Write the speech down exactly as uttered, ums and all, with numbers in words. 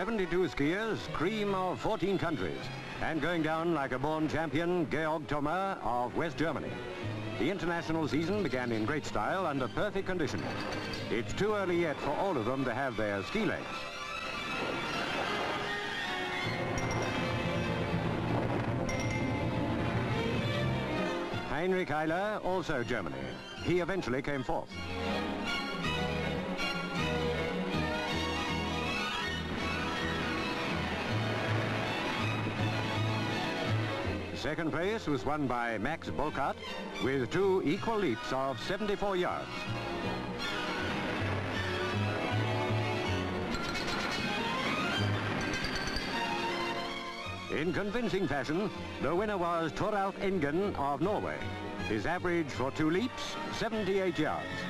seventy-two skiers, cream of fourteen countries, and going down like a born champion, Georg Thoma of West Germany. The international season began in great style under perfect conditions. It's too early yet for all of them to have their ski legs. Heinrich Ihle, also Germany. He eventually came fourth. Second place was won by Max Bolkart with two equal leaps of seventy-four yards. In convincing fashion, the winner was Thoralf Engen of Norway. His average for two leaps, seventy-eight yards.